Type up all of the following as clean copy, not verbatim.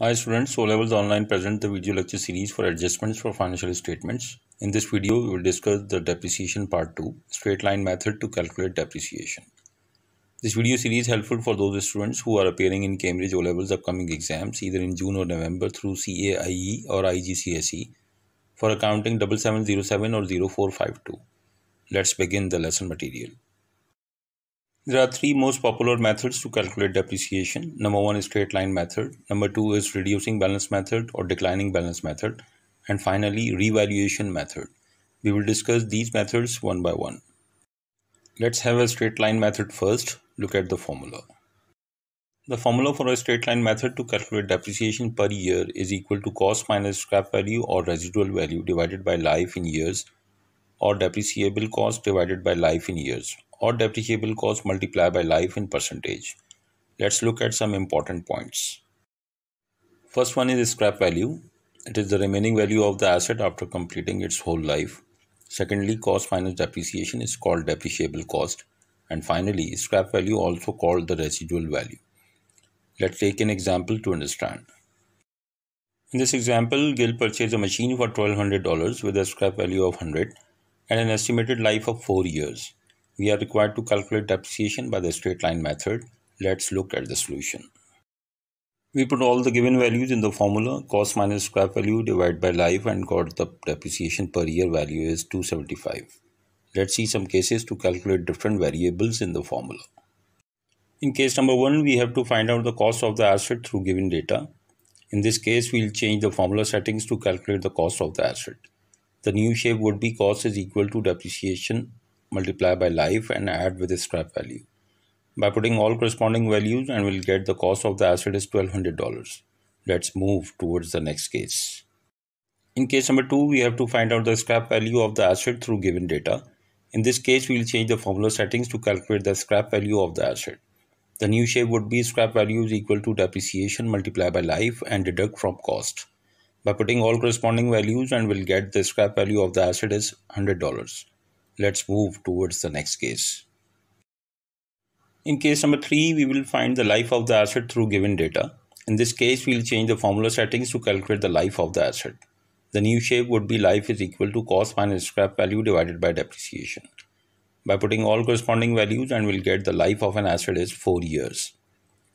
Hi students, O Levels Online present the video lecture series for adjustments for financial statements. In this video, we will discuss the depreciation part 2, straight line method to calculate depreciation. This video series is helpful for those students who are appearing in Cambridge O Levels upcoming exams either in June or November through CAIE or IGCSE for accounting 7707 or 0452. Let's begin the lesson material. There are three most popular methods to calculate depreciation. Number one is straight line method. Number two is reducing balance method or declining balance method. And finally, revaluation method. We will discuss these methods one by one. Let's have a straight line method first. Look at the formula. The formula for a straight line method to calculate depreciation per year is equal to cost minus scrap value or residual value divided by life in years, or depreciable cost divided by life in years, or depreciable cost multiplied by life in percentage. Let's look at some important points. First one is scrap value. It is the remaining value of the asset after completing its whole life. Secondly, cost minus depreciation is called depreciable cost. And finally, scrap value, also called the residual value. Let's take an example to understand. In this example, Gil purchased a machine for $1,200 with a scrap value of 100 and an estimated life of 4 years. We are required to calculate depreciation by the straight line method. Let's look at the solution. We put all the given values in the formula. Cost minus scrap value divided by life, and got the depreciation per year value is 275. Let's see some cases to calculate different variables in the formula. In case number 1, we have to find out the cost of the asset through given data. In this case, we'll change the formula settings to calculate the cost of the asset. The new shape would be cost is equal to depreciation multiplied by life and add with the scrap value. By putting all corresponding values, and we'll get the cost of the asset is $1,200. Let's move towards the next case. In case number 2, we have to find out the scrap value of the asset through given data. In this case, we'll change the formula settings to calculate the scrap value of the asset. The new shape would be scrap value is equal to depreciation multiplied by life and deduct from cost. By putting all corresponding values, and we'll get the scrap value of the asset is $100. Let's move towards the next case. In case number 3, we will find the life of the asset through given data. In this case, we'll change the formula settings to calculate the life of the asset. The new shape would be life is equal to cost minus scrap value divided by depreciation. By putting all corresponding values, and we'll get the life of an asset is 4 years.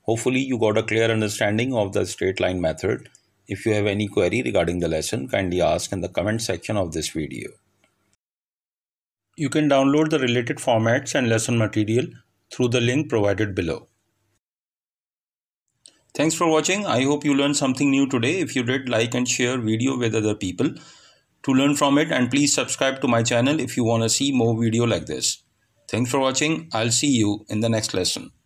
Hopefully, you got a clear understanding of the straight line method. If you have any query regarding the lesson, kindly ask in the comment section of this video. You can download the related formats and lesson material through the link provided below. Thanks for watching. I hope you learned something new today. If you did, like and share video with other people to learn from it, and please subscribe to my channel if you want to see more video like this. Thanks for watching. I'll see you in the next lesson.